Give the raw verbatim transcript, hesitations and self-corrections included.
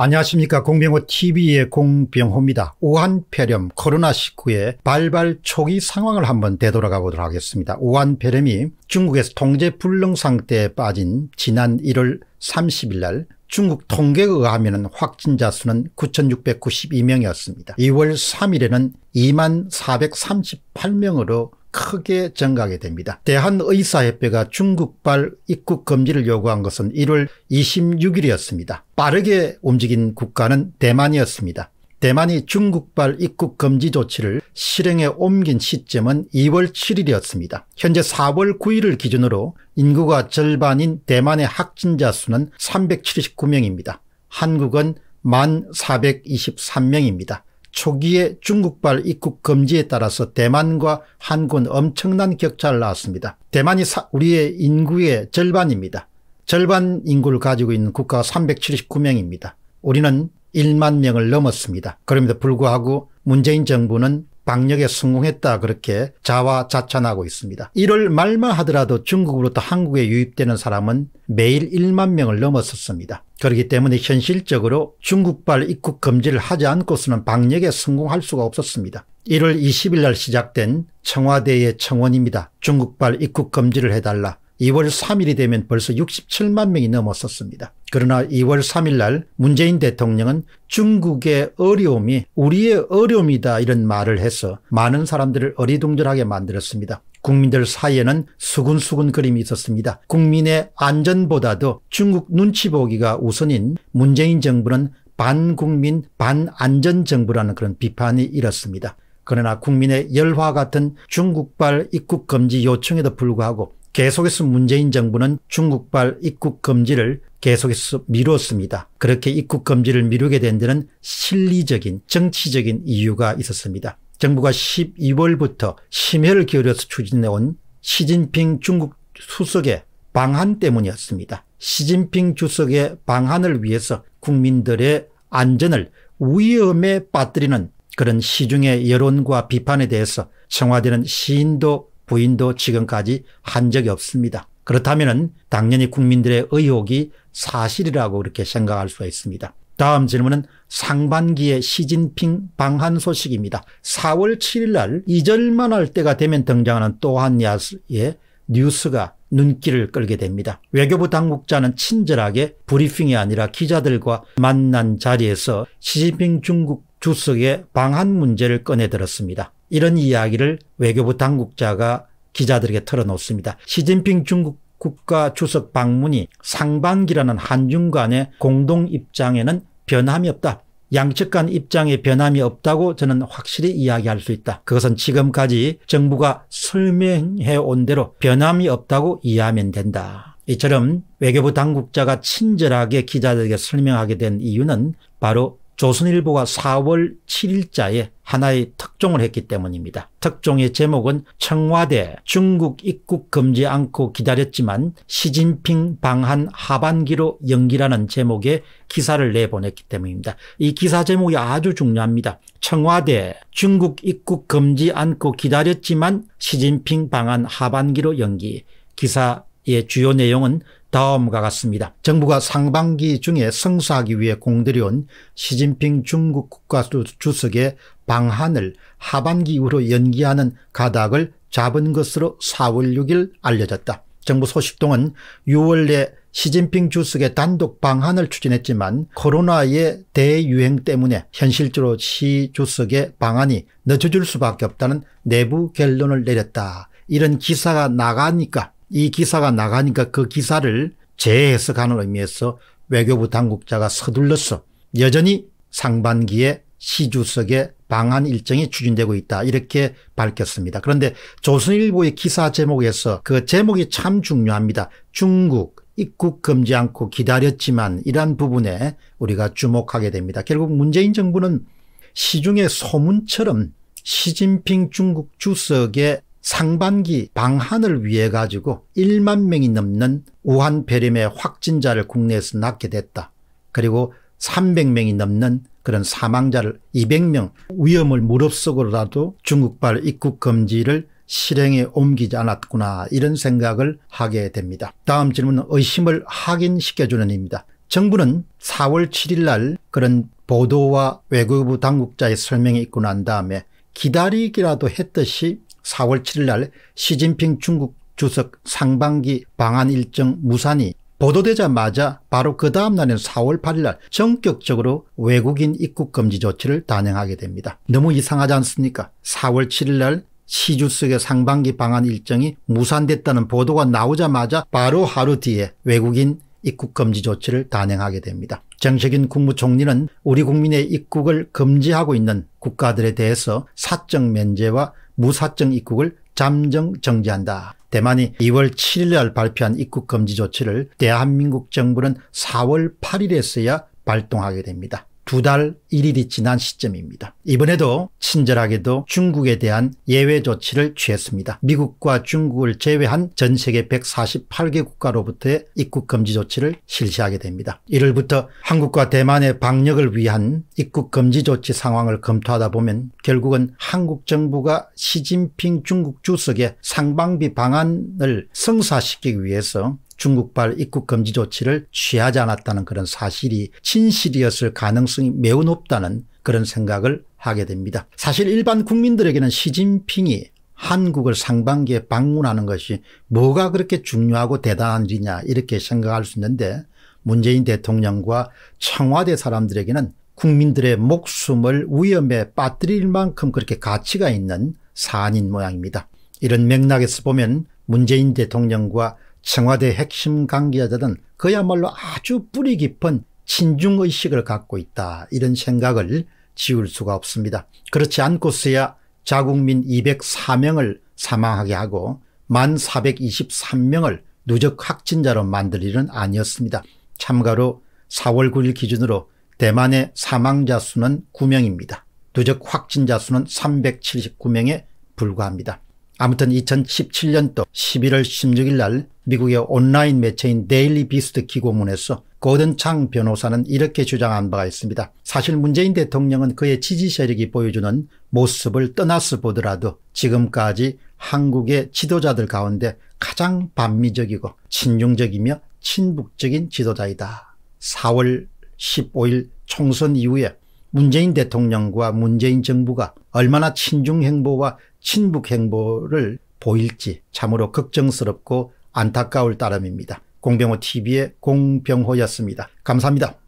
안녕하십니까. 공병호티비의 공병호입니다. 우한폐렴 코로나 십구의 발발 초기 상황을 한번 되돌아가 보도록 하겠습니다. 우한폐렴이 중국에서 통제 불능 상태에 빠진 지난 일월 삼십일 날 중국 통계에 의하면 확진자 수는 구천육백구십이 명이었습니다. 이월 삼일에는 이만 사백삼십팔 명으로 크게 증가하게 됩니다. 대한의사협회가 중국발 입국 금지를 요구한 것은 일월 이십육일이었습니다. 빠르게 움직인 국가는 대만이었습니다. 대만이 중국발 입국 금지 조치를 실행에 옮긴 시점은 이월 칠일이었습니다. 현재 사월 구일을 기준으로 인구가 절반인 대만의 확진자 수는 삼백칠십구 명입니다. 한국은 만 사백이십삼 명입니다. 초기에 중국발 입국 금지에 따라서 대만과 한국은 엄청난 격차를 낳았습니다. 대만이 우리의 인구의 절반입니다. 절반 인구를 가지고 있는 국가가 삼백칠십구 명입니다. 우리는 일만 명을 넘었습니다. 그럼에도 불구하고 문재인 정부는 방역에 성공했다 그렇게 자화자찬하고 있습니다. 일월 말만 하더라도 중국으로부터 한국에 유입되는 사람은 매일 일만 명을 넘었었습니다. 그렇기 때문에 현실적으로 중국발 입국 금지를 하지 않고서는 방역에 성공할 수가 없었습니다. 일월 이십일 날 시작된 청와대의 청원입니다. 중국발 입국 금지를 해달라. 이월 삼일이 되면 벌써 육십칠만 명이 넘었었습니다. 그러나 이월 삼일 날 문재인 대통령은 중국의 어려움이 우리의 어려움이다 이런 말을 해서 많은 사람들을 어리둥절하게 만들었습니다. 국민들 사이에는 수군수군 그림이 있었습니다. 국민의 안전보다도 중국 눈치 보기가 우선인 문재인 정부는 반국민 반안전 정부라는 그런 비판이 일었습니다. 그러나 국민의 열화 같은 중국발 입국 금지 요청에도 불구하고 계속해서 문재인 정부는 중국발 입국 금지를 계속해서 미뤘습니다. 그렇게 입국 금지를 미루게 된 데는 실리적인 정치적인 이유가 있었습니다. 정부가 십이월부터 심혈을 기울여서 추진해온 시진핑 중국 수석의 방한 때문이었습니다. 시진핑 주석의 방한을 위해서 국민들의 안전을 위험에 빠뜨리는 그런 시중의 여론과 비판에 대해서 청와대는 시인도 부인도 지금까지 한 적이 없습니다. 그렇다면 당연히 국민들의 의혹이 사실이라고 그렇게 생각할 수가 있습니다. 다음 질문은 상반기의 시진핑 방한 소식입니다. 사월 칠일 날 이절만 할 때가 되면 등장하는 또 한 야스의 뉴스가 눈길을 끌게 됩니다. 외교부 당국자는 친절하게 브리핑이 아니라 기자들과 만난 자리에서 시진핑 중국 주석의 방한 문제를 꺼내들었습니다. 이런 이야기를 외교부 당국자가 기자들에게 털어놓습니다. 시진핑 중국 국가 주석 방문이 상반기라는 한중 간의 공동 입장에는 변함이 없다. 양측 간 입장에 변함이 없다고 저는 확실히 이야기할 수 있다. 그것은 지금까지 정부가 설명해온 대로 변함이 없다고 이해하면 된다. 이처럼 외교부 당국자가 친절하게 기자들에게 설명하게 된 이유는 바로 조선일보가 사월 칠일자에 하나의 특종을 했기 때문입니다. 특종의 제목은 청와대 중국 입국 금지 않고 기다렸지만 시진핑 방한 하반기로 연기라는 제목의 기사를 내보냈기 때문입니다. 이 기사 제목이 아주 중요합니다. 청와대 중국 입국 금지 않고 기다렸지만 시진핑 방한 하반기로 연기. 기사의 주요 내용은 다음과 같습니다. 정부가 상반기 중에 성사하기 위해 공들여온 시진핑 중국 국가 주석의 방한을 하반기 이후로 연기하는 가닥을 잡은 것으로 사월 육일 알려졌다. 정부 소식통은 유월에 시진핑 주석의 단독 방한을 추진했지만 코로나의 대유행 때문에 현실적으로 시 주석의 방한이 늦어질 수밖에 없다는 내부 결론을 내렸다. 이런 기사가 나가니까 이 기사가 나가니까 그 기사를 재해석하는 의미에서 외교부 당국자가 서둘러서 여전히 상반기에 시 주석의 방한 일정이 추진되고 있다 이렇게 밝혔습니다. 그런데 조선일보의 기사 제목에서 그 제목이 참 중요합니다. 중국 입국 금지 않고 기다렸지만 이러한 부분에 우리가 주목하게 됩니다. 결국 문재인 정부는 시중의 소문처럼 시진핑 중국 주석의 상반기 방한을 위해 가지고 일만 명이 넘는 우한폐렴의 확진자를 국내에서 낳게 됐다. 그리고 삼백 명이 넘는 그런 사망자를 이백 명 위험을 무릅쓰고라도 중국발 입국 금지를 실행에 옮기지 않았구나 이런 생각을 하게 됩니다. 다음 질문은 의심을 확인시켜주는 입니다. 정부는 사월 칠일 날 그런 보도와 외교부 당국자의 설명이 있고 난 다음에 기다리기라도 했듯이 사월 칠일 날 시진핑 중국 주석 상반기 방한 일정 무산이 보도되자마자 바로 그 다음 날인 사월 팔일 날 전격적으로 외국인 입국 금지 조치를 단행하게 됩니다. 너무 이상하지 않습니까? 사월 칠일 날 시 주석의 상반기 방한 일정이 무산됐다는 보도가 나오자마자 바로 하루 뒤에 외국인 입국 금지 조치를 단행하게 됩니다. 정세균 국무총리는 우리 국민의 입국을 금지하고 있는 국가들에 대해서 사적 면제와 무사적 입국을 잠정 정지한다. 대만이 이월 칠일 날 발표한 입국 금지 조치를 대한민국 정부는 사월 팔일에서야 발동하게 됩니다. 두 달 일 일이 지난 시점입니다. 이번에도 친절하게도 중국에 대한 예외 조치를 취했습니다. 미국과 중국을 제외한 전 세계 백사십팔 개 국가로부터의 입국 금지 조치를 실시하게 됩니다. 이를부터 한국과 대만의 방역을 위한 입국 금지 조치 상황을 검토하다 보면 결국은 한국 정부가 시진핑 중국 주석의 상반기 방안을 성사시키기 위해서 중국발 입국 금지 조치를 취하지 않았다는 그런 사실이 진실이었을 가능성이 매우 높다는 그런 생각을 하게 됩니다. 사실 일반 국민들에게는 시진핑이 한국을 상반기에 방문하는 것이 뭐가 그렇게 중요하고 대단한 일이냐 이렇게 생각할 수 있는데, 문재인 대통령과 청와대 사람들에게는 국민들의 목숨을 위험에 빠뜨릴 만큼 그렇게 가치가 있는 사안인 모양입니다. 이런 맥락에서 보면 문재인 대통령과 청와대 핵심 관계자들은 그야말로 아주 뿌리 깊은 친중의식을 갖고 있다, 이런 생각을 지울 수가 없습니다. 그렇지 않고서야 자국민 이백사 명을 사망하게 하고 만 사백이십삼 명을 누적 확진자로 만들 일은 아니었습니다. 참가로 사월 구일 기준으로 대만의 사망자 수는 구 명입니다. 누적 확진자 수는 삼백칠십구 명에 불과합니다. 아무튼 이천십칠 년도 십일월 십육일 날 미국의 온라인 매체인 데일리 비스트 기고문에서 고든 창 변호사는 이렇게 주장한 바가 있습니다. 사실 문재인 대통령은 그의 지지 세력이 보여주는 모습을 떠나서 보더라도 지금까지 한국의 지도자들 가운데 가장 반미적이고 친중적이며 친북적인 지도자이다. 사월 십오일 총선 이후에 문재인 대통령과 문재인 정부가 얼마나 친중 행보와 친북 행보를 보일지 참으로 걱정스럽고 안타까울 따름입니다. 공병호 티비의 공병호였습니다. 감사합니다.